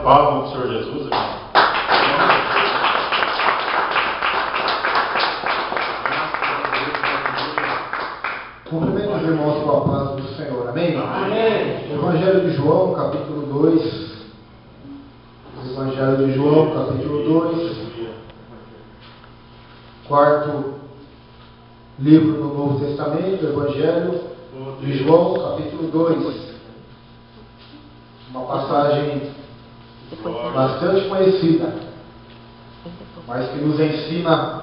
preocupado com o Senhor Jesus, irmão? Cumprimento os irmãos com a paz do Senhor, amém? Amém. Evangelho de João, capítulo 2. Evangelho de João, capítulo 2. Quarto livro do Novo Testamento, Evangelho de João, capítulo 2. Uma passagem bastante conhecida, mas que nos ensina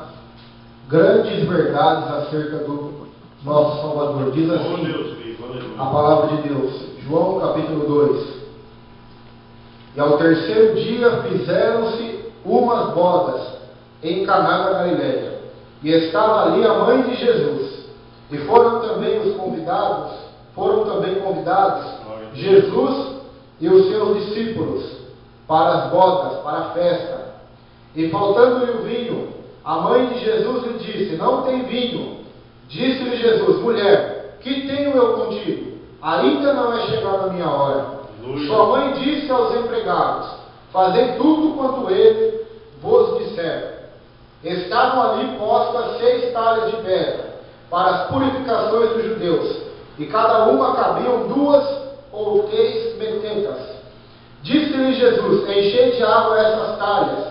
grandes verdades acerca do nosso Salvador. Diz assim a palavra de Deus, João capítulo 2. E ao terceiro dia fizeram-se umas bodas em Caná da Galiléia, e estava ali a mãe de Jesus, e foram também convidados Jesus e os seus discípulos para as bodas, para a festa. E faltando-lhe o vinho, a mãe de Jesus lhe disse: não tem vinho. Disse-lhe Jesus: mulher, que tenho eu contigo? Ainda não é chegada a minha hora. Aleluia. Sua mãe disse aos empregados: fazei tudo quanto ele vos disser. Estavam ali postas 6 talhas de pedra para as purificações dos judeus, e cada uma cabiam 2 ou 3 metentas. Disse-lhe Jesus: enchei de água essas talhas,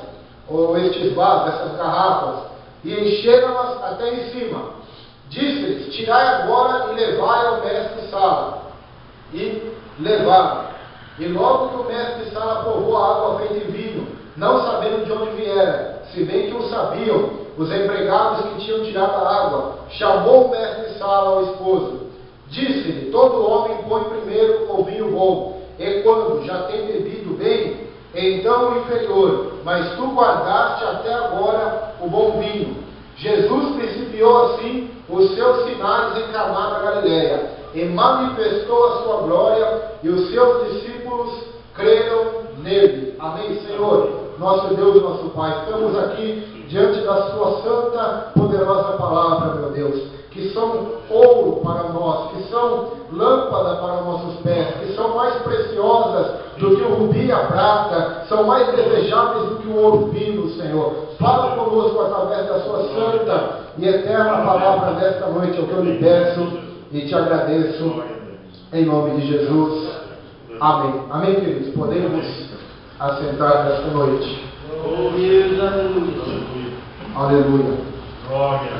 ou estes vasos, essas garrafas, e encheram-as até em cima. Disse-lhes: tirai agora e levai ao mestre-sala. E levaram. E logo que o mestre-sala provou a água feita em vinho, não sabendo de onde viera, se bem que o sabiam os empregados que tinham tirado a água, chamou o mestre-sala ao esposo. Disse-lhe: todo homem põe primeiro o vinho bom, e quando já tem bebido bem, então o inferior, mas tu guardaste até agora o bom vinho. Jesus principiou assim os seus sinais em Caná da Galiléia, e manifestou a sua glória, e os seus discípulos creram nele. Amém, Senhor. Nosso Deus, nosso Pai, estamos aqui diante da sua santa, poderosa palavra, meu Deus, que são ouro para nós, que são lâmpada para nossos pés, que são mais preciosas do que o rubi e a prata, são mais desejáveis do que o ouro fino, Senhor. Fala conosco através da sua santa e eterna palavra desta noite, é o que eu lhe peço e te agradeço, em nome de Jesus. Amém. Amém, queridos. Podemos assentar nesta noite. Aleluia. Glória.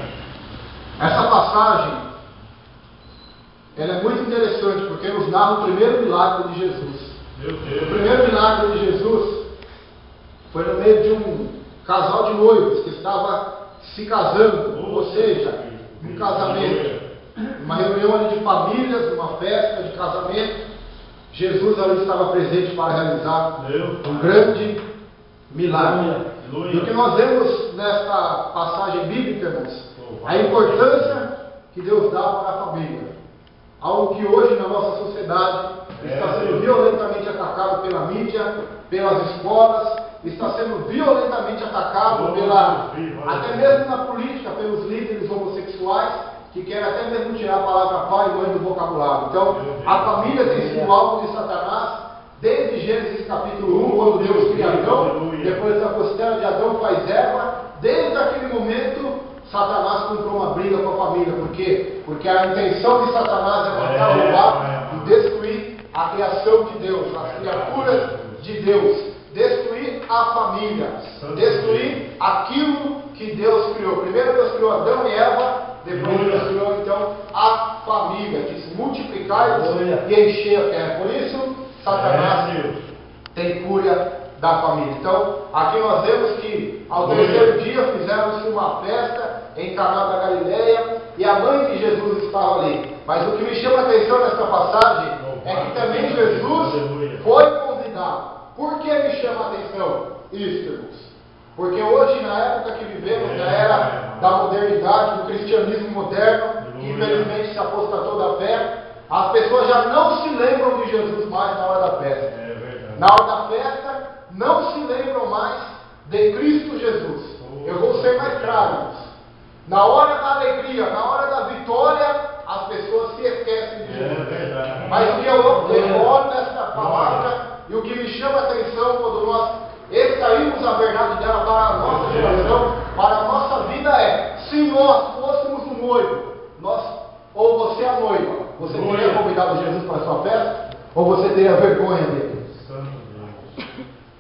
Essa passagem, ela é muito interessante, porque nos narra o primeiro milagre de Jesus. Meu Deus. O primeiro milagre de Jesus foi no meio de um casal de noivos que estava se casando, ou seja, um casamento, uma reunião de famílias, uma festa de casamento. Jesus ali estava presente para realizar um grande milagre. E o que nós vemos nessa passagem bíblica, irmãos, a importância que Deus dá para a família, algo que hoje na nossa sociedade está sendo violentamente atacado pela mídia, pelas escolas, está sendo violentamente atacado até mesmo na política, pelos líderes homossexuais, que querem até mesmo tirar a palavra pai e mãe do vocabulário. Então, a família tem sido alvo de Satanás desde Gênesis capítulo 1, quando Deus cria Adão, depois da costela de Adão faz Eva. Desde aquele momento Satanás comprou uma briga com a família. Por quê? Porque a intenção de Satanás é matar, roubar e destruir a criação de Deus, as criaturas de Deus, destruir a família, destruir aquilo que Deus criou. Primeiro Deus criou Adão e Eva, depois Deus criou então a família, que se multiplicar e encher a terra. Por isso Satanás tem cura da família. Então, aqui nós vemos que ao terceiro dia fizeram-se uma festa em Caná da Galiléia, e a mãe de Jesus estava ali. Mas o que me chama a atenção nessa passagem é que também Jesus foi convidado. Por que me chama a atenção isso, irmãos? Porque hoje, na época que vivemos, na era da modernidade, do cristianismo moderno, que infelizmente se apostatou da fé, as pessoas já não se lembram de Jesus mais na hora da festa. Na hora da festa não se lembram mais de Cristo Jesus. Eu vou ser mais claro. Na hora da alegria, na hora da vitória, as pessoas se esquecem de Jesus. Mas o que eu recordo nessa palavra, e o que me chama a atenção quando ou você teria vergonha deles?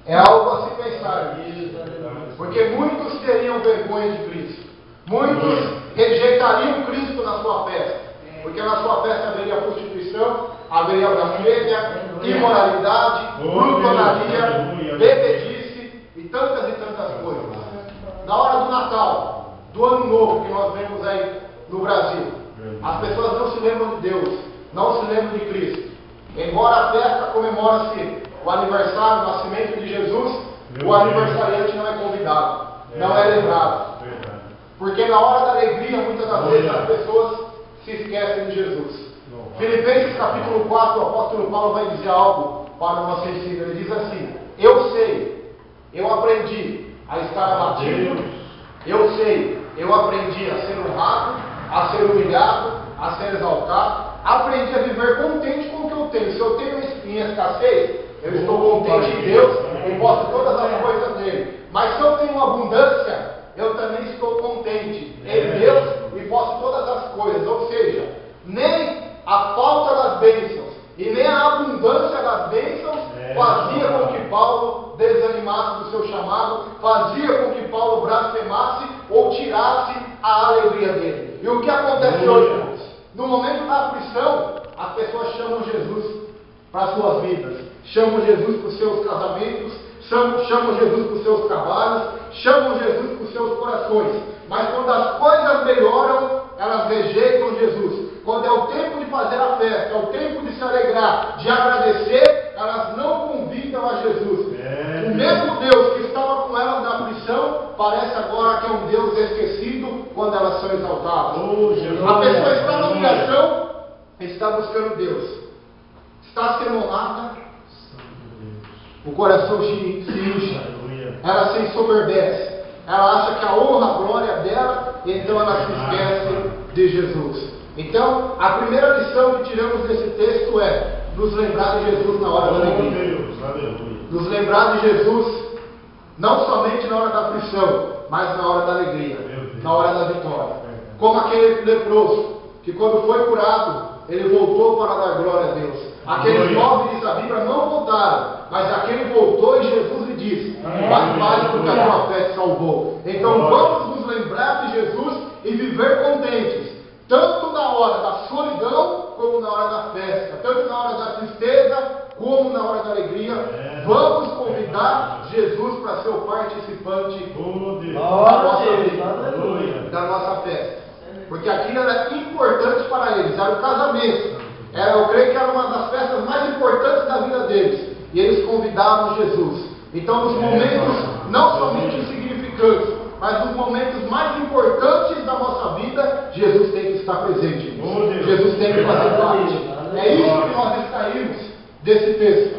É algo a se pensar, porque muitos teriam vergonha de Cristo, muitos rejeitariam Cristo na sua festa, porque na sua festa haveria prostituição, haveria blasfêmia, imoralidade, glutonaria, bebedice e tantas coisas. Na hora do Natal, do Ano Novo que nós vemos aí no Brasil, as pessoas não se lembram de Deus, não se lembram de Cristo. Embora a festa comemora-se o aniversário, o nascimento de Jesus, o aniversariante não é convidado, não é lembrado. Porque na hora da alegria, muitas das vezes, as pessoas se esquecem de Jesus. Filipenses capítulo 4, o apóstolo Paulo vai dizer algo para o nosso ensino. Ele diz assim: eu sei, eu aprendi a estar abatido, eu sei, eu aprendi a ser honrado, a ser humilhado, a ser exaltado, aprendi a viver contente com o que eu tenho. Se eu tenho minha escassez, eu estou contente em Deus, eu posso todas as coisas dele. Mas se eu tenho abundância, eu também estou contente em Deus e posso todas as coisas. Ou seja, nem a falta das bênçãos e nem a abundância das bênçãos fazia com que Paulo desanimasse do seu chamado, fazia com que Paulo blasfemasse ou tirasse a alegria dele. E o que acontece hoje, irmãos? No momento da aflição, as pessoas chamam Jesus para as suas vidas, chamam Jesus para os seus casamentos, chamam Jesus para os seus trabalhos, chamam Jesus para os seus corações. Mas quando as coisas melhoram, elas rejeitam Jesus. Quando é o tempo de fazer a festa, é o tempo de se alegrar, de agradecer, elas não convidam a Jesus. O mesmo Deus que estava com elas na aflição, parece agora que é um Deus esquecido quando elas são exaltadas. A pessoa está na humilhação, está buscando Deus, está sendo honrada, o coração se incha, ela se ensoberbece, ela acha que a honra, a glória dela, então ela se esquece de Jesus. Então, a primeira lição que tiramos desse texto é nos lembrar de Jesus na hora da alegria. Nos lembrar de Jesus não somente na hora da aflição, mas na hora da alegria, na hora da vitória. Como aquele leproso que quando foi curado, ele voltou para dar glória a Deus. Aqueles 9, diz a Bíblia, não voltaram, mas aquele voltou e Jesus lhe disse: vai mais porque a tua fé te salvou. Então vamos nos lembrar de Jesus e viver contentes, tanto na hora da solidão como na hora da festa, tanto na hora da tristeza como na hora da alegria. Vamos convidar Jesus para ser o participante da nossa festa, porque aquilo era importante para eles, era o casamento, eu creio que era uma das festas mais importantes da vida deles, e eles convidavam Jesus. Então, nos momentos não somente insignificantes, mas nos momentos mais importantes da nossa vida, Jesus tem que estar presente. Jesus tem que fazer parte. É isso que nós extraímos desse texto.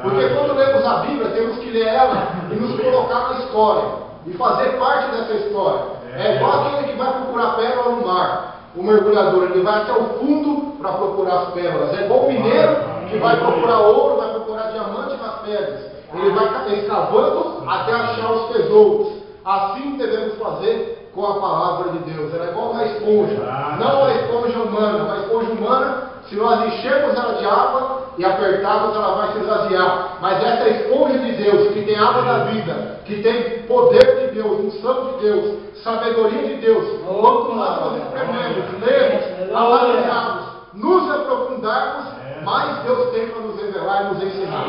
Porque quando lemos a Bíblia, temos que ler ela e nos colocar na história e fazer parte dessa história. É igual aquele que vai procurar pérola no mar, o mergulhador, ele vai até o fundo para procurar as pérolas. É igual o mineiro que vai procurar ouro, vai procurar diamante nas pedras. Ele vai escavando até achar os tesouros. Assim devemos fazer com a palavra de Deus. Ela é igual uma esponja, não uma esponja humana. Uma esponja humana, se nós enchermos ela de água e apertarmos, ela vai se esvaziar. Mas essa esponja de Deus, que tem água da vida, que tem poder de Deus, unção de Deus, sabedoria de Deus, quanto mais nós esprememos, lemos, analisarmos, nos aprofundarmos, mais Deus tem para nos revelar e nos ensinar.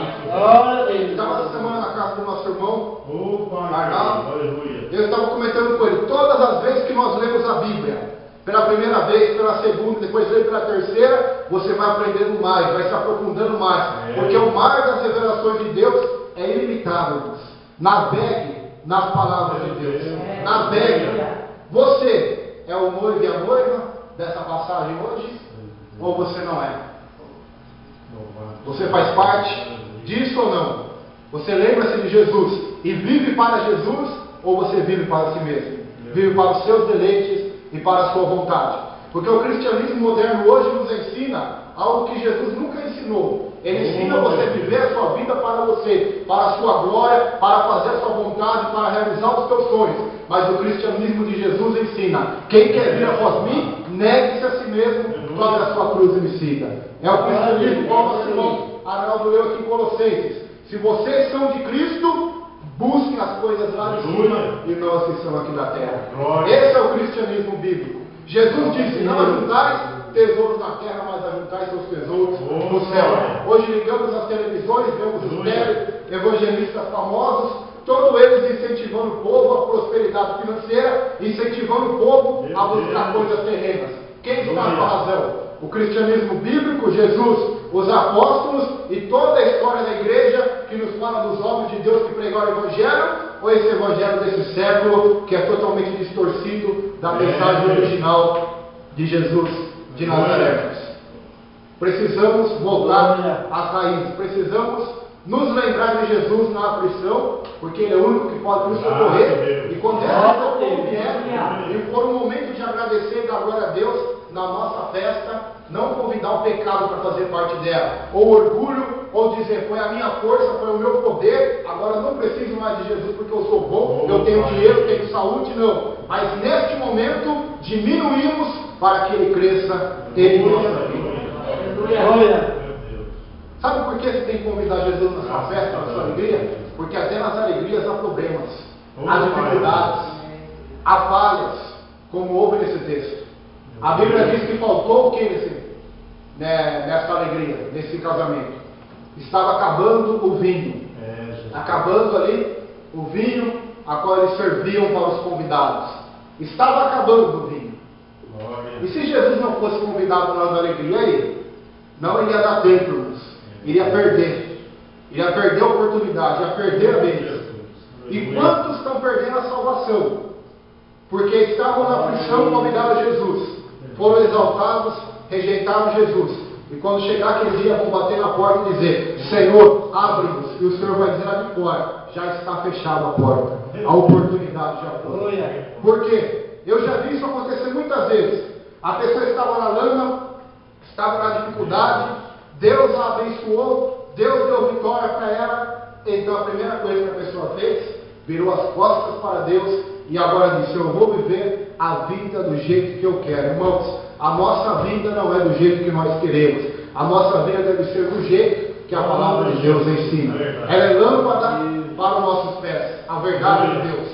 Estava essa semana na casa do nosso irmão Arnaldo. Eu estava comentando com ele: todas as vezes que nós lemos a Bíblia, pela primeira vez, pela segunda, depois lê pela terceira, você vai aprendendo mais, vai se aprofundando mais, porque o mar das revelações de Deus é ilimitável. Navegue nas palavras de Deus, navegue. Você é o noivo e a noiva dessa passagem hoje, ou você não é? Você faz parte disso ou não? Você lembra-se de Jesus e vive para Jesus, ou você vive para si mesmo? Vive para os seus deleites e para a sua vontade. Porque o cristianismo moderno hoje nos ensina algo que Jesus nunca ensinou. Ele ensina você a viver a sua vida para você, para a sua glória, para fazer a sua vontade, para realizar os seus sonhos. Mas o cristianismo de Jesus ensina: quem quer vir após mim, negue-se a si mesmo, tome a sua cruz e me siga. É o cristianismo, como Simão Arnaldo leu aqui em Colossenses. Se vocês são de Cristo, busquem as coisas lá de cima e não as que são aqui da terra. Glória. Esse é o cristianismo bíblico. Jesus disse, não ajuntais tesouros na terra, mas ajuntais seus tesouros no céu. Hoje ligamos as televisões, vemos os evangelistas famosos, todos eles incentivando o povo à prosperidade financeira, incentivando o povo a buscar coisas terrenas. Quem está com a razão? O cristianismo bíblico, Jesus, os apóstolos e toda a história da igreja que nos fala dos homens de Deus que pregaram o evangelho, ou esse evangelho desse século que é totalmente distorcido da mensagem original de Jesus de Nazaré. Precisamos voltar às raízes, precisamos nos lembrar de Jesus na aflição, porque Ele é o único que pode nos socorrer. E quando essa vier, e for um momento de agradecer e dar glória a Deus na nossa festa, não convidar o pecado para fazer parte dela, ou orgulho, ou dizer foi a minha força, foi o meu poder, agora eu não preciso mais de Jesus porque eu sou bom, eu tenho dinheiro, tenho saúde, não. Mas neste momento diminuímos para que Ele cresça em nossa vida. Sabe por que você tem que convidar Jesus na sua festa, na sua alegria? Porque até nas alegrias há problemas, há dificuldades, há falhas, como houve nesse texto. A Bíblia diz que faltou o que nessa alegria, nesse casamento? Estava acabando o vinho. Acabando ali o vinho a qual eles serviam para os convidados. Estava acabando o vinho. E se Jesus não fosse convidado na hora da alegria, aí não iria dar tempo, irmãos. Iria perder a oportunidade, ia perder a bênção. E quantos estão perdendo a salvação? Porque estavam na aflição, convidaram Jesus, foram exaltados, rejeitaram Jesus. E quando chegar aquele dia, vão bater na porta e dizer: Senhor, abre-nos. E o Senhor vai dizer lá de fora: já está fechada a porta, a oportunidade já foi. Por quê? Eu já vi isso acontecer muitas vezes. A pessoa estava na lama, estava na dificuldade. Deus a abençoou, Deus deu vitória para ela. Então a primeira coisa que a pessoa fez, virou as costas para Deus e agora disse: eu vou viver a vida do jeito que eu quero. Irmãos, a nossa vida não é do jeito que nós queremos. A nossa vida deve ser do jeito que a palavra de Deus ensina. Ela é lâmpada para os nossos pés, a verdade de Deus.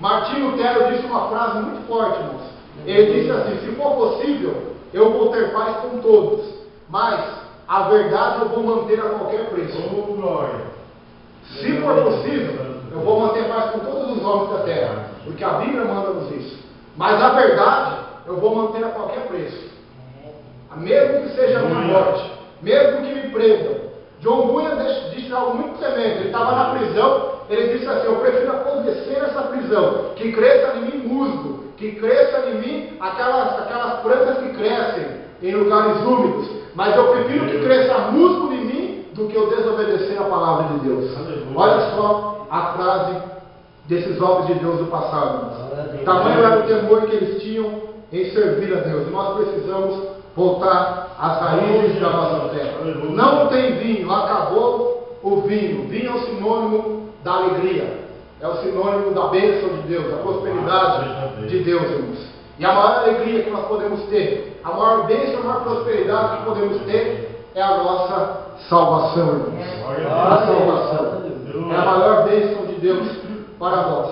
Martinho Lutero disse uma frase muito forte, irmãos. Ele disse assim: se for possível, eu vou ter paz com todos, mas a verdade eu vou manter a qualquer preço. Se for possível, eu vou manter paz com todos os homens da terra, porque a Bíblia manda-nos isso. Mas a verdade eu vou manter a qualquer preço, mesmo que seja uma morte, mesmo que me prendam. John Bunyan disse algo muito tremendo. Ele estava na prisão, ele disse assim: eu prefiro acontecer essa prisão, que cresça em mim musgo, que cresça em mim aquelas plantas que crescem em lugares úmidos. Mas eu prefiro que cresça músculo em mim do que eu desobedecer a palavra de Deus. Olha só a frase desses homens de Deus do passado. Tamanho era o temor que eles tinham em servir a Deus. Nós precisamos voltar às raízes da nossa terra. Não tem vinho, acabou o vinho. Vinho é o sinônimo da alegria, é o sinônimo da bênção de Deus, da prosperidade de Deus, irmãos. E a maior alegria que nós podemos ter, a maior bênção, a maior prosperidade que podemos ter é a nossa salvação, irmãos. A salvação é a maior bênção de Deus para nós.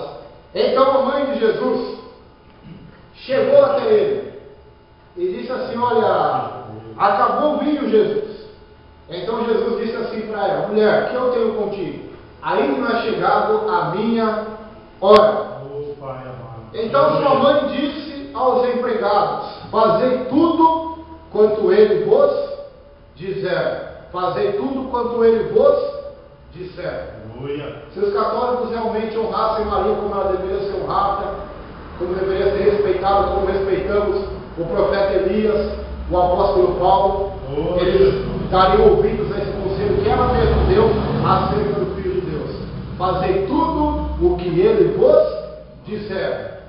Então a mãe de Jesus chegou até ele e disse assim: olha, acabou o vinho, Jesus. Então Jesus disse assim para ela: mulher, o que eu tenho contigo? Ainda não é chegado a minha hora. Então sua mãe disse aos empregados: fazei tudo quanto ele vos disser. Fazei tudo quanto ele vos disser. Se os católicos realmente honrassem Maria como ela deveria ser honrada, como deveria ser respeitada, como respeitamos o profeta Elias, o apóstolo Paulo, eles estariam ouvidos a esse conselho que ela mesma deu acerca do Filho de Deus. Fazei tudo o que ele vos disser.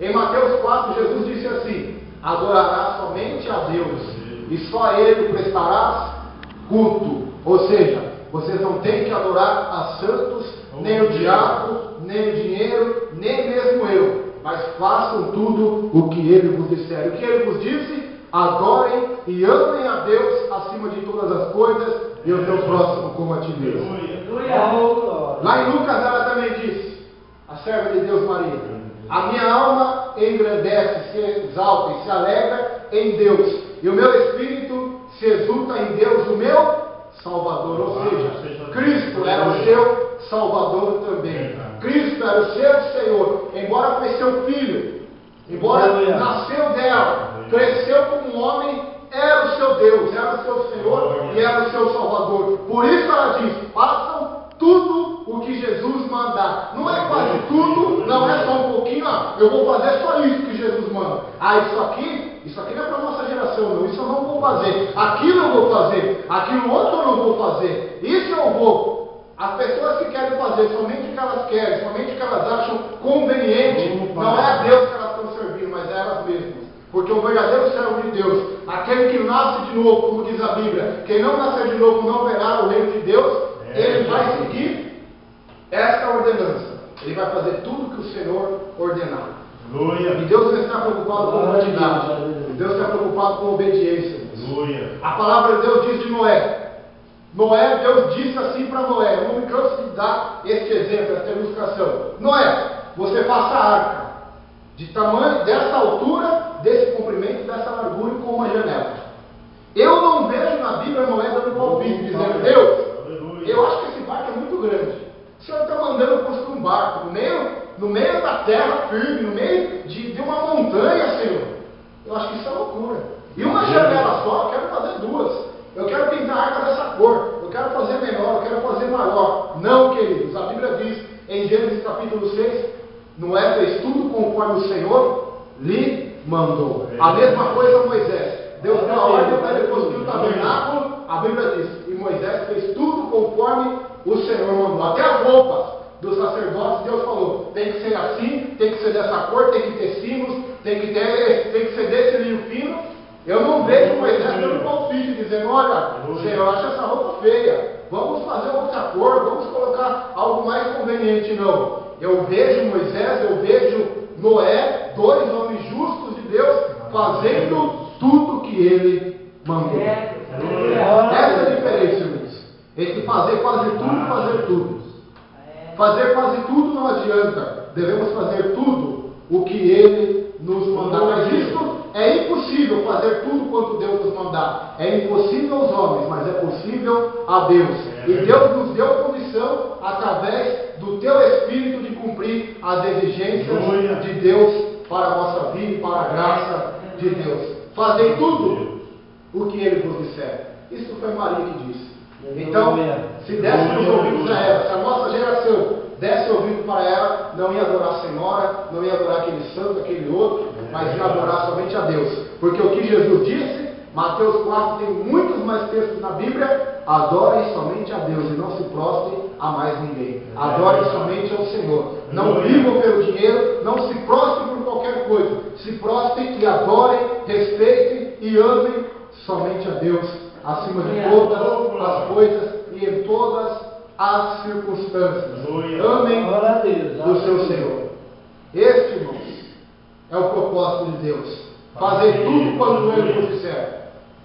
Em Mateus 4, Jesus disse assim: adorarás somente a Deus e só a Ele prestarás culto. Ou seja, vocês não têm que adorar a santos, nem o diabo, nem o dinheiro, nem mesmo eu, mas façam tudo o que Ele vos disser. O que Ele vos disse? Adorem e amem a Deus acima de todas as coisas e o teu próximo como a ti mesmo. Lá em Lucas ela também diz, a serva de Deus Maria, a minha alma engrandece, se exalta e se alegra em Deus, e o meu espírito se exulta em Deus, o meu Salvador. Ou seja, Cristo era o seu Salvador também. Cristo era o seu Senhor, embora foi seu filho, embora nasceu dela, cresceu como um homem, era o seu Deus, era o seu Senhor e era o seu Salvador. Por isso ela diz, façam tudo o que Jesus mandar. Não é quase tudo, não é só um pouquinho, ó, eu vou fazer só isso que Jesus manda. Ah, isso aqui não é para a nossa geração não, isso eu não vou fazer. Aquilo eu vou fazer, aquilo outro eu não vou fazer, isso eu vou. As pessoas que querem fazer somente o que elas querem, somente o que elas acham conveniente, não é a Deus que elas estão servindo, mas é elas mesmas. Porque o verdadeiro servo de Deus, aquele que nasce de novo, como diz a Bíblia, quem não nascer de novo não verá o reino de Deus, ele vai seguir esta ordenança. Ele vai fazer tudo que o Senhor ordenar. Glória. E Deus não está preocupado com quantidade. Deus está preocupado com obediência. Glória. A palavra de Deus diz de Noé, Deus disse assim para Noé, eu não me canso de dar este exemplo, esta ilustração. Noé, você faça a arca de tamanho, dessa altura, desse comprimento, dessa largura e com uma janela. Eu não vejo na Bíblia Noé dando palpite, dizendo, Deus, eu acho que esse barco é muito grande. O Senhor está mandando construir um barco no meio da terra firme, no meio de uma montanha, Senhor. Eu acho que isso é loucura. E uma janela só, eu quero fazer duas. Eu quero pintar a arca dessa cor, eu quero fazer menor, eu quero fazer maior. Não, queridos, a Bíblia diz em Gênesis capítulo 6, Noé fez tudo conforme o Senhor lhe mandou. A mesma coisa Moisés. Deus deu a ordem para ele construir o tabernáculo, a Bíblia diz, e Moisés fez tudo conforme o Senhor mandou. Até as roupas dos sacerdotes, Deus falou, tem que ser assim, tem que ser dessa cor, tem que ter sinos, tem que ser desse linho fino. Eu não vejo Moisés dando palpite, dizendo, olha, Senhor, acha essa roupa feia, vamos fazer outra cor, vamos colocar algo mais conveniente, não. Eu vejo Moisés, eu vejo Noé, dois homens justos de Deus, fazendo tudo que ele mandou. Essa é a diferença, irmãos. Entre fazer tudo. Fazer quase tudo não adianta. Devemos fazer tudo o que ele nos mandar. Mas isso é impossível fazer tudo quanto Deus nos mandar. É impossível aos homens, mas é possível a Deus. E Deus nos deu condição através do teu espírito de cumprir as exigências de Deus para a nossa vida e para a graça de Deus. Fazer tudo o que Ele nos disser. Isso foi Maria que disse. Então, se dessemos ouvidos a ela, se a nossa geração desse ouvido para ela, não ia adorar a Senhora, não ia adorar aquele santo, aquele outro, mas ia adorar somente a Deus. Porque o que Jesus disse, Mateus 4, tem muitos mais textos na Bíblia, adorem somente a Deus e não se prostrem a mais ninguém. Adorem somente ao Senhor. Não vivam pelo dinheiro, não se prostrem por qualquer coisa. Se prostrem e adorem, respeitem e amem somente a Deus, acima de todas as coisas e em todas as circunstâncias. Amém do seu Senhor. Este, irmãos, é o propósito de Deus. Fazer tudo quando Ele nos disser.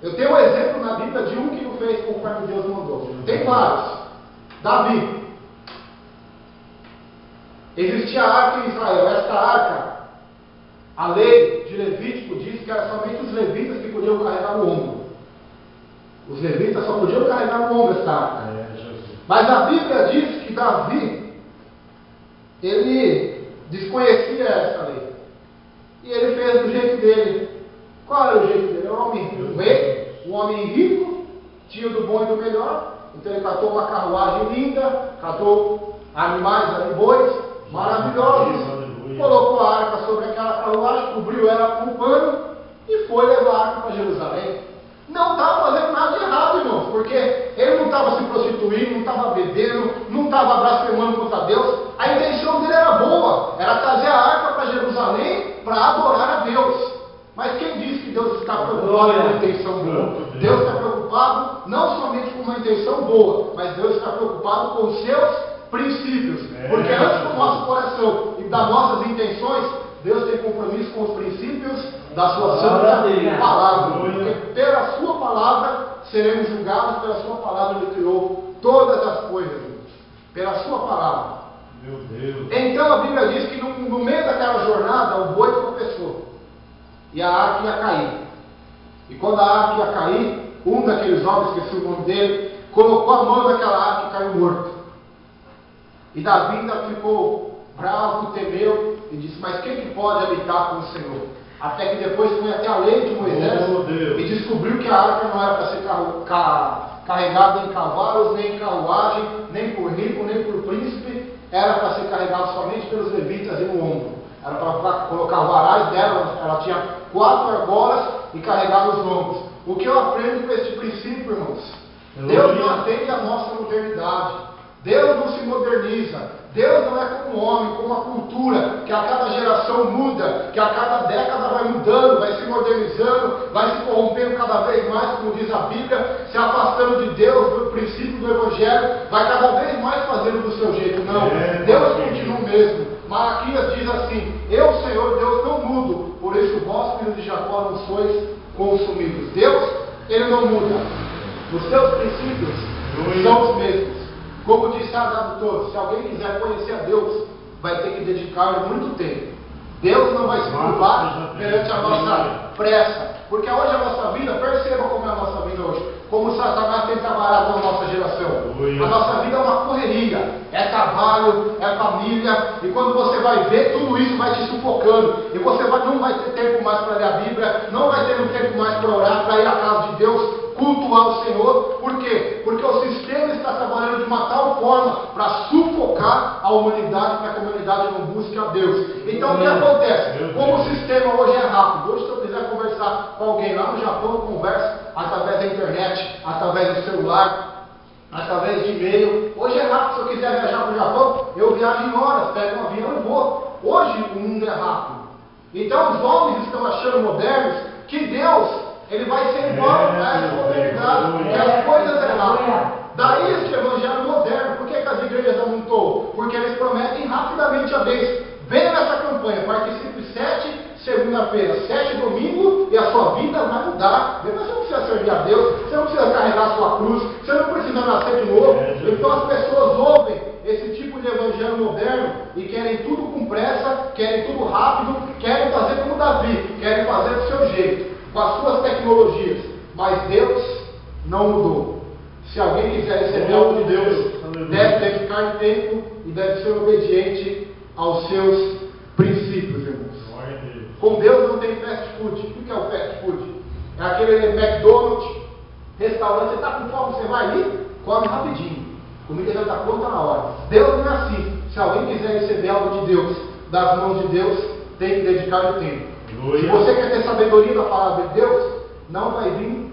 Eu tenho um exemplo na Bíblia de um que não fez conforme Deus mandou. Tem vários. Davi. Existia a arca em Israel. Esta arca, a lei de Levítico diz que era somente os levitas que podiam carregar no ombro. Os levitas só podiam carregar no ombro esta arca. Mas a Bíblia diz que Davi, ele desconhecia essa lei. E ele fez do jeito dele. Qual era o jeito dele? Era um homem rei, um homem rico, tinha do bom e do melhor. Então ele catou uma carruagem linda, catou animais, bois maravilhosos, colocou a arca sobre aquela carruagem, cobriu ela com um pano e foi levar a arca para Jerusalém. Não estava fazendo nada de errado, irmãos, porque ele não estava se prostituindo, não estava bebendo, não estava blasfemando contra Deus. A intenção dele era boa, era trazer a arca para Jerusalém para adorar a Deus. Mas quem disse que Deus está preocupado com uma intenção boa? Deus está preocupado não somente com uma intenção boa, mas Deus está preocupado com os seus princípios. Porque antes do nosso coração e das nossas intenções, Deus tem compromisso com os princípios da sua santa palavra. Porque pela sua palavra seremos julgados pela sua palavra. Ele criou todas as coisas pela sua palavra. Meu Deus. Então a Bíblia diz que no meio daquela jornada o boi tropeçou e a arca ia cair. E quando a arca ia cair, um daqueles homens, esqueci o nome dele, colocou a mão naquela arca e caiu morto. E Davi ainda ficou bravo, temeu e disse: mas quem que pode habitar com o Senhor? Até que depois foi até a lei de Moisés e descobriu que a arca não era para ser carregada em cavalos, nem em carruagem, nem por rico, nem por príncipe. Era para ser carregada somente pelos levitas e no ombro. Era para colocar varais dela, ela tinha 4 argolas e carregava os ombros. O que eu aprendo com este princípio, irmãos? Deus não atende a nossa modernidade. Deus não se moderniza. Deus não é como um homem, como uma cultura que a cada geração muda, que a cada década vai mudando, vai se modernizando, vai se corrompendo cada vez mais, como diz a Bíblia, se afastando de Deus, do princípio do Evangelho, vai cada vez mais fazendo do seu jeito. Não, Deus continua o mesmo. Malaquias diz assim: eu, Senhor, Deus, não mudo, por isso vós, filhos de Jacó, não sois consumidos. Deus, Ele não muda. Os seus princípios são os mesmos. Como disse a tradutora, se alguém quiser conhecer a Deus, vai ter que dedicar muito tempo. Deus não vai se curvar perante a nossa pressa. Porque hoje a nossa vida, perceba como é a nossa vida hoje. Como Satanás tem trabalhado na nossa geração. A nossa vida é uma correria. É trabalho, é família. E quando você vai ver, tudo isso vai te sufocando. E você não vai ter tempo mais para ler a Bíblia. Não vai ter um tempo mais para orar, para ir à casa de Deus, cultuar o Senhor. Por quê? Porque o sistema está trabalhando de uma tal forma para sufocar a humanidade, para que a humanidade não busque a Deus. Então o que acontece? Como o sistema hoje é rápido, hoje se eu quiser conversar com alguém lá no Japão, eu converso através da internet, através do celular, através de e-mail. Hoje é rápido, se eu quiser viajar para o Japão, eu viajo em horas, pego um avião e vou. Hoje o mundo é rápido. Então os homens estão achando modernos que Deus, Ele vai ser embora para essa modernidade, porque as coisas erradas. Daí este evangelho moderno. Por que as igrejas aumentou? Porque eles prometem rapidamente a vez. Venha nessa campanha, participe 7 segunda-feira, 7 domingo, e a sua vida vai mudar. Você não precisa servir a Deus, você não precisa carregar a sua cruz, você não precisa nascer de novo. Então as pessoas ouvem esse tipo de evangelho moderno e querem tudo com pressa, querem tudo rápido, querem fazer como Davi, querem fazer do seu jeito, com as suas tecnologias. Mas Deus não mudou. Se alguém quiser receber algo de Deus, deve dedicar tempo e deve ser obediente aos seus princípios, irmãos. Com Deus não tem fast food. O que é o fast food? É aquele McDonald's, restaurante. Você está com fome, você vai ali, come rapidinho. A comida já está pronta na hora. Deus não é assim. Se alguém quiser receber algo de Deus, das mãos de Deus, tem que dedicar o tempo. Se você quer ter sabedoria da palavra de Deus, não vai vir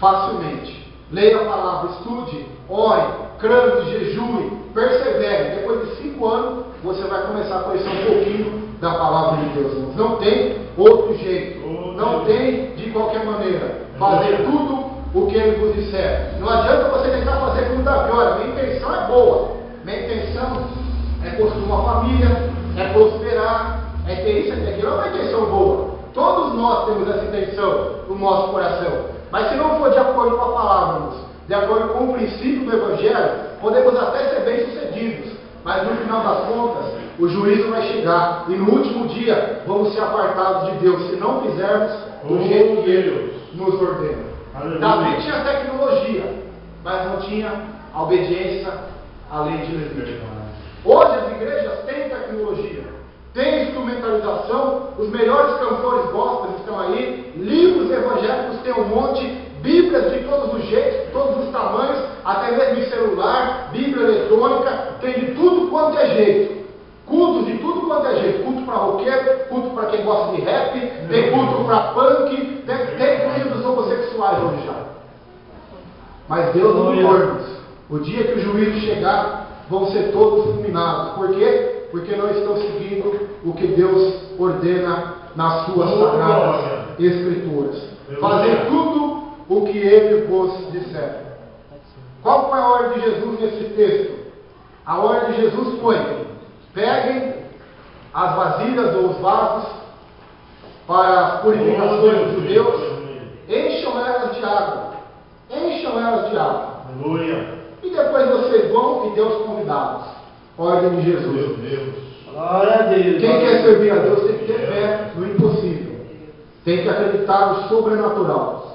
facilmente. Leia a palavra, estude, ore, crame, jejue, persevere. Depois de 5 anos, você vai começar a conhecer um pouquinho da palavra de Deus. Não tem outro jeito. Não tem de qualquer maneira. Fazer tudo o que Ele vos disser. Não adianta você tentar fazer como Davi. Olha, minha intenção é boa. Minha intenção é construir uma família, é prosperar, é ter isso, é ter aquilo. É uma intenção boa. Todos nós temos essa intenção no nosso coração. Mas se não for de acordo com a palavra, de acordo com o princípio do Evangelho, podemos até ser bem-sucedidos. Mas no final das contas, o juízo vai chegar. E no último dia, vamos ser apartados de Deus, se não fizermos do jeito que Ele nos ordena. Davi tinha tecnologia, mas não tinha a obediência à lei de Levítico. Hoje as igrejas têm tecnologia, tem instrumentalização, os melhores cantores gospel estão aí, livros evangélicos tem um monte, bíblias de todos os jeitos, todos os tamanhos, até mesmo em celular, bíblia eletrônica, tem de tudo quanto é jeito, culto de tudo quanto é jeito, culto para roqueiro, culto para quem gosta de rap, tem culto para punk, tem culto dos homossexuais hoje já. Mas Deus não nos o dia que o juízo chegar, vão ser todos iluminados. Por quê? Porque não estão seguindo o que Deus ordena nas suas sagradas escrituras. Fazer tudo o que Ele vos disser. Qual foi a ordem de Jesus nesse texto? A ordem de Jesus foi: peguem as vasilhas ou os vasos para as purificações dos judeus, encham elas de água. encham elas de água. Aleluia. E depois vocês vão e Deus convidá-los. Ordem de Jesus. Meu Deus. Glória a Deus. Quem quer servir a Deus tem que ter fé no impossível. Tem que acreditar no sobrenatural.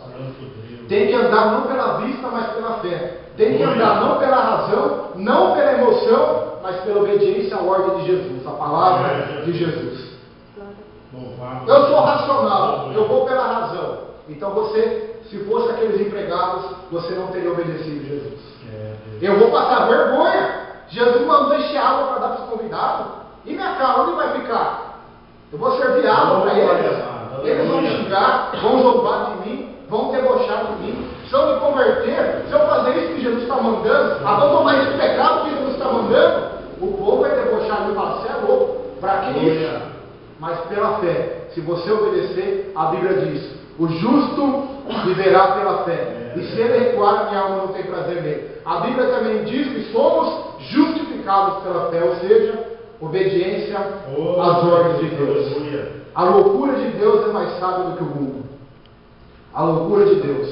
Tem que andar não pela vista, mas pela fé. Tem que andar não pela razão, não pela emoção, mas pela obediência à ordem de Jesus, à palavra de Jesus. Eu sou racional, eu vou pela razão. Então você, se fosse aqueles empregados, você não teria obedecido a Jesus. Eu vou passar vergonha. Jesus mandou encher água para dar para os convidados. E minha cara, onde vai ficar? Eu vou servir água para eles. Eles vão xingar, vão zombar de mim, vão debochar de mim. Se eu me converter, se eu fazer isso que Jesus está mandando, abandonar esse pecado que Jesus está mandando, o povo vai debochar de mim e falar: você é louco, para que isso? Mas pela fé, se você obedecer, a Bíblia diz: o justo viverá pela fé, e se ele recuar, minha alma não tem prazer nele. A Bíblia também diz que somos justificados pela fé, ou seja, obediência às ordens de Deus. A loucura de Deus é mais sábia do que o mundo. A loucura de Deus.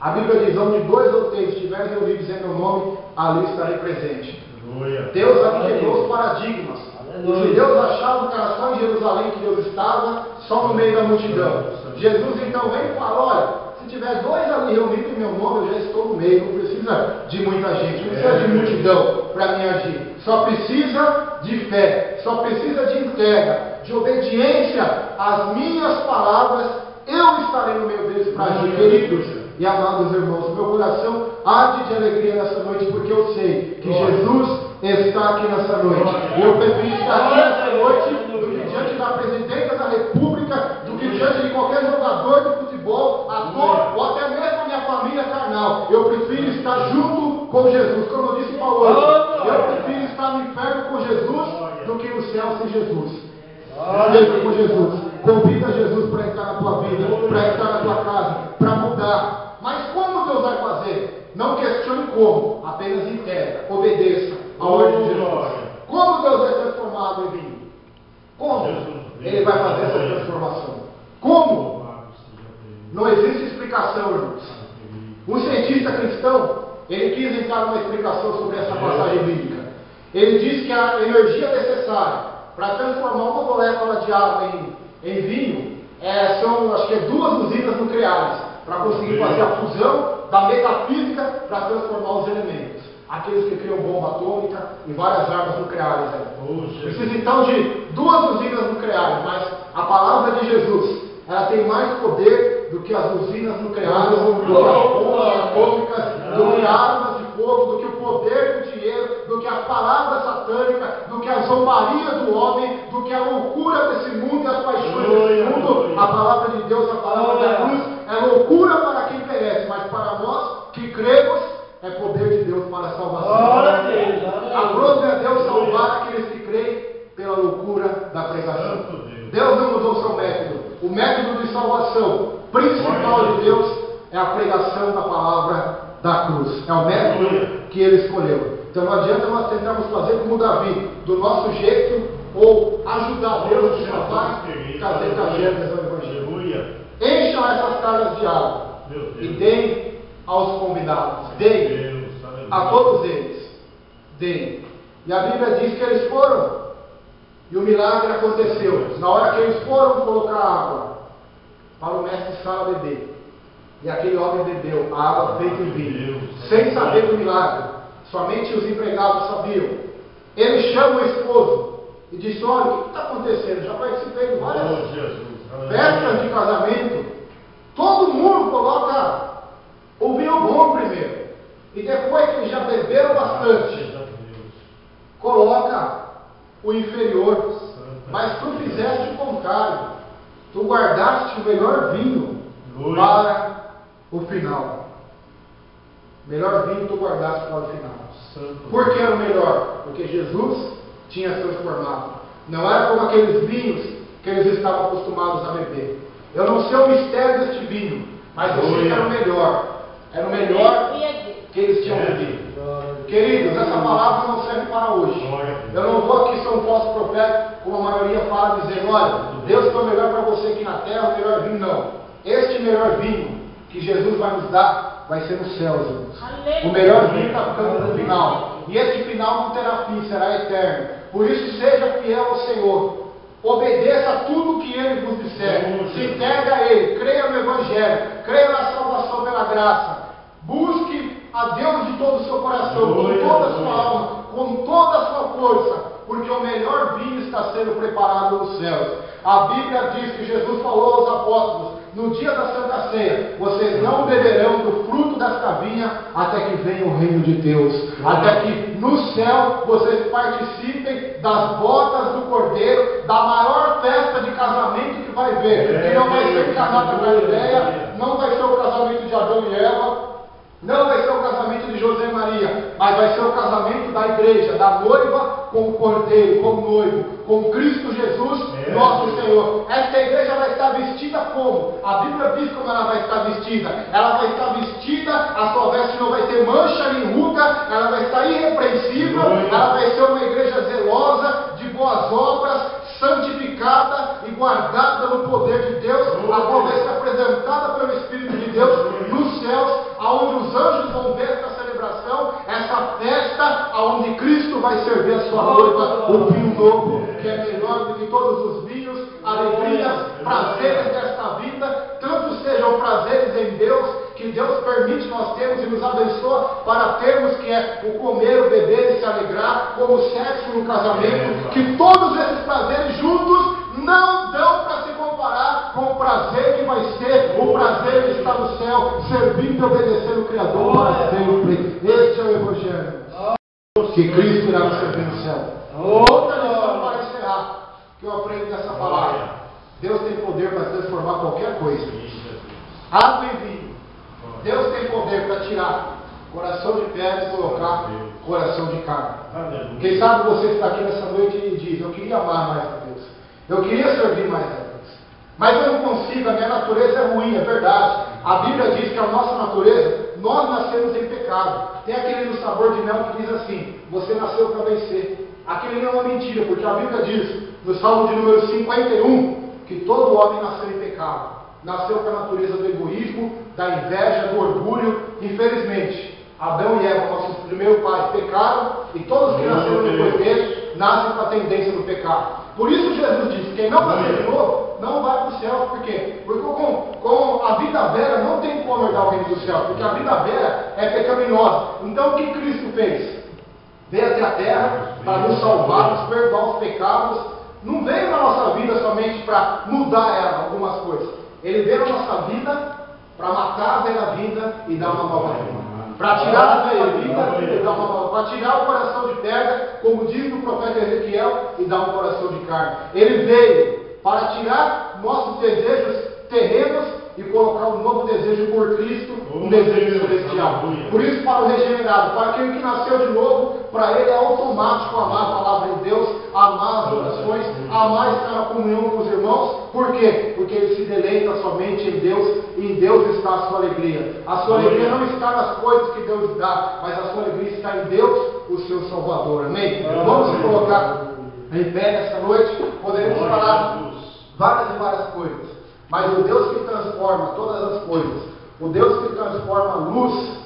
A Bíblia diz: onde dois ou três estiverem reunidos em meu nome, ali estarei presente. Aleluia. Deus aqui quebrou os paradigmas. Os judeus achavam que era só em Jerusalém que Deus estava, só no meio da multidão. Jesus então vem e fala: olha, se tiver dois ali reunidos em meu nome, eu já estou no meio. Não precisa de muita gente, não precisa de multidão para me agir. Só precisa de fé, só precisa de entrega, de obediência às minhas palavras. Eu estarei no meio deles para agir. Queridos e amados irmãos, meu coração arde de alegria nessa noite, porque eu sei que Jesus está aqui nessa noite. Eu prefiro estar aqui nessa noite do que diante da Presidenta da República, do que diante de qualquer jogador de futebol, ator ou até mesmo a minha família carnal. Eu prefiro estar junto com Jesus, como eu disse para o outro. Eu prefiro estar no inferno com Jesus do que no céu sem Jesus. Seja com Jesus. Convida Jesus para entrar na tua vida, para entrar na tua casa, para mudar. Mas como Deus vai fazer? Não questione como, apenas entrega, obedeça a ordem de Jesus. Como Deus é transformado em mim? Como Ele vai fazer essa transformação? Como? Não existe explicação, irmãos. Um cientista cristão, ele quis entrar numa explicação sobre essa passagem bíblica. Ele diz que a energia necessária para transformar uma molécula de água em vinho são, acho que duas usinas nucleares, para conseguir fazer a fusão da metafísica para transformar os elementos. Aqueles que criam bomba atômica e várias armas nucleares. Precisa então de duas usinas nucleares, mas a palavra de Jesus, ela tem mais poder do que as usinas nucleares, do que as bombas atômicas, do que armas de fogo, do que o poder do dinheiro, do que a palavra satânica, do que a zombaria do homem, do que a loucura desse mundo, as paixões desse mundo. A palavra de Deus, a palavra da cruz, é loucura para quem perece, mas para nós que cremos, é poder de Deus para a salvação. A glória é Deus salvar aqueles que creem pela loucura da pregação. Deus não mudou o seu método. O método de salvação principal de Deus é a pregação da palavra da cruz. É o método que Ele escolheu. Então não adianta nós tentarmos fazer como Davi, do nosso jeito, ou ajudar Deus a salvar, fazer tragédias ao Evangelho. Encham essas calhas de água e deem aos convidados. Deem a todos eles. Deem. E a Bíblia diz que eles foram. E o milagre aconteceu. Na hora que eles foram colocar água para o mestre Sala beber, e aquele homem bebeu a água feita em vinho, sem saber do milagre. Somente os empregados sabiam. Ele chama o esposo e diz: olha, o que está acontecendo? Já participei de várias festas de casamento. Todo mundo coloca o vinho bom primeiro, e depois que já beberam bastante, coloca o inferior. Mas tu fizeste o contrário, tu guardaste o melhor vinho para o final. Melhor vinho tu guardaste para o final. Por que era o melhor? Porque Jesus tinha transformado. Não era como aqueles vinhos que eles estavam acostumados a beber. Eu não sei o mistério deste vinho, mas eu sei que era o melhor. Era o melhor que eles tinham bebido. Queridos, essa palavra não serve para hoje. Eu não vou aqui ser um falso profeta, como a maioria fala, dizendo: olha, Deus foi melhor para você aqui na terra, o melhor vinho. Não. Este melhor vinho que Jesus vai nos dar vai ser no céu, irmãos. O melhor fim está ficando no final. E esse final não terá fim, será eterno. Por isso, seja fiel ao Senhor. Obedeça a tudo que Ele vos disser. Se entregue a Ele. Creia no Evangelho. Creia na salvação pela graça. Busque a Deus de todo o seu coração, com toda a sua alma, com toda a sua força, porque o melhor vinho está sendo preparado nos céus. A Bíblia diz que Jesus falou aos apóstolos, no dia da Santa Ceia, vocês não beberão do fruto desta vinha até que venha o reino de Deus. Até que no céu vocês participem das bodas do Cordeiro, da maior festa de casamento que vai ver. Que não vai ser Caná da Galiléia, não vai ser o casamento de Adão e Eva, não vai ser o casamento de José e Maria, mas vai ser o casamento da igreja, da noiva com o Cordeiro, com o noivo, com Cristo Jesus, nosso Senhor. Esta igreja vai estar vestida como? A Bíblia diz como ela vai estar vestida. Ela vai estar vestida, a sua veste não vai ter mancha nem ruga, ela vai estar irrepreensível, ela vai ser uma igreja zelosa, de boas obras, santificada e guardada no poder de Deus, a qual vai ser apresentada pelo Espírito de Deus nos céus, aonde os anjos vão ver essa celebração, essa festa, aonde Cristo vai servir a sua noiva, o vinho novo, que é melhor do que todos os vinhos, alegrias, prazeres desta vida, tanto sejam prazeres em Deus, que Deus permite nós termos e nos abençoa para termos, que é o comer, o beber e se alegrar, como o sexo no casamento, que todos esses prazeres juntos não dão para se comparar com o prazer que vai ser, o prazer que está no céu, servindo e obedecendo o Criador para sempre. Este é o Evangelho que Cristo irá nos servir no céu. Outra lição para encerrar que eu aprendo dessa palavra: Deus tem poder para transformar qualquer coisa. Água e vinho. Deus tem poder para tirar coração de pedra e colocar coração de carne. Quem sabe você está aqui nessa noite e diz: eu queria amar mais a Deus, eu queria servir mais a Deus, mas eu não consigo, a minha natureza é ruim, é verdade. A Bíblia diz que a nossa natureza, nós nascemos em pecado. Tem aquele no Sabor de Mel que diz assim: você nasceu para vencer. Aquele não é uma mentira, porque a Bíblia diz, no Salmo de número 51, que todo homem nasceu em pecado. Nasceu com a natureza do egoísmo, da inveja, do orgulho. Infelizmente, Adão e Eva, nossos primeiros pais, pecaram, e todos que nasceram depois deles nascem com a tendência do pecado. Por isso Jesus disse: quem não nascer de novo não vai para o céu. Por quê? Porque com a vida velha não tem como herdar o reino do céu, porque a vida velha é pecaminosa. Então o que Cristo fez? Veio até a terra para nos salvar, nos perdoar os pecados. Não veio na nossa vida somente para mudar ela, algumas coisas. Ele veio a nossa vida para matar a velha vida e dar uma nova vida. Para tirar a velha vida e dar uma nova. Para tirar o coração de pedra, como diz o profeta Ezequiel, e dar um coração de carne. Ele veio para tirar nossos desejos terrenos e colocar um novo desejo por Cristo, um desejo celestial. Por isso, para o regenerado, para aquele que nasceu de novo, para ele é automático amar a palavra de Deus, amar as orações, amar estar na comunhão com os irmãos. Por quê? Porque ele se deleita somente em Deus, e em Deus está a sua alegria. A sua alegria não está nas coisas que Deus dá, mas a sua alegria está em Deus, o seu Salvador. Amém? Vamos se colocar em pé nessa noite. Poderemos falar várias coisas. Mas o Deus que transforma todas as coisas, o Deus que transforma luz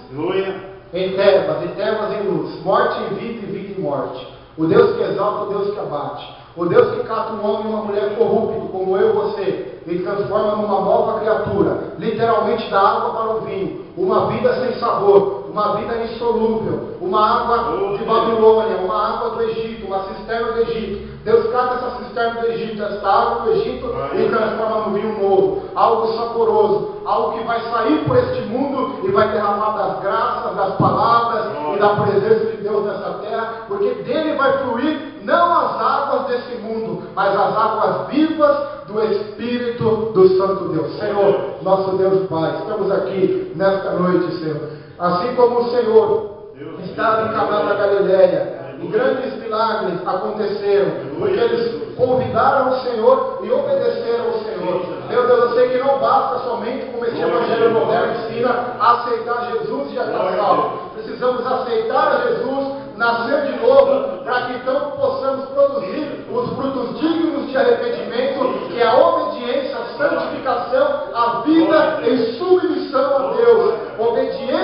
em trevas em luz, morte em vida e vida em morte, o Deus que exalta, o Deus que abate, o Deus que cata um homem e uma mulher corrupto, como eu e você, e transforma numa nova criatura, literalmente da água para o vinho, uma vida sem sabor, uma vida insolúvel, uma água de Babilônia, uma água do Egito, uma cisterna do Egito. Deus trata essa cisterna do Egito, esta água do Egito, e transforma no vinho novo, algo saboroso, algo que vai sair por este mundo e vai derramar das graças, das palavras e da presença de Deus nessa terra, porque dele vai fluir não as águas desse mundo, mas as águas vivas do Espírito do Santo Deus. Senhor, nosso Deus Pai, estamos aqui nesta noite, Senhor. Assim como o Senhor estava em Caná da Galiléia, grandes milagres aconteceram, porque eles convidaram o Senhor e obedeceram ao Senhor. Meu Deus, eu sei que não basta somente, como esse Evangelho moderno ensina, aceitar Jesus e já estar salvo. Precisamos aceitar a Jesus, nascer de novo, para que então possamos produzir os frutos dignos de arrependimento, que é a obediência, a santificação, a vida em submissão a Deus. Obediência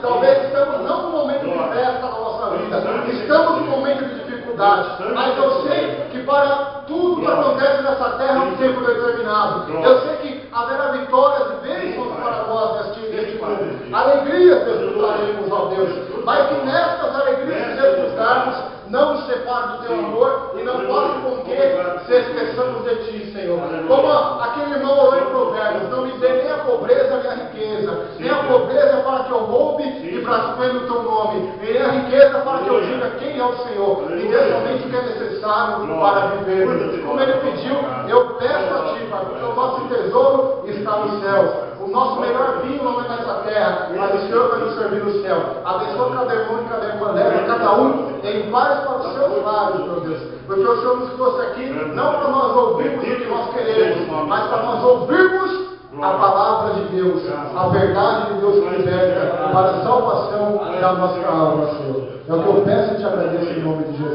Talvez estamos não num momento de festa na nossa vida, estamos num momento de dificuldade, mas eu sei que para tudo que acontece nessa terra há um tempo determinado. Eu sei que haverá vitórias e bênçãos para nós neste mundo, alegrias desfrutaremos, ó Deus, mas que nessas alegrias desfrutarmos não nos separe do teu amor e não faça com que se esqueçamos de ti, Senhor. Como aquele irmão orou em Provérbios: não me dê nem a pobreza nem a riqueza, nem a pobreza para que eu roube e blasfeme o teu nome, e nem a riqueza para que eu diga quem é o Senhor, e dê somente o que é necessário para viver. Como ele pediu, eu peço a ti, Pai, porque o nosso tesouro está nos céus. O nosso melhor vinho não é nessa terra, mas o Senhor vai nos servir no céu. Abençoa cada irmão e cada irmã dela, cada um em paz para os seus lares, meu Deus. Porque o Senhor nos trouxe aqui não para nós ouvirmos o que nós queremos, mas para nós ouvirmos a palavra de Deus, a verdade de Deus que liberta para a salvação da nossa alma, Senhor. É o que eu peço e te agradeço em nome de Jesus.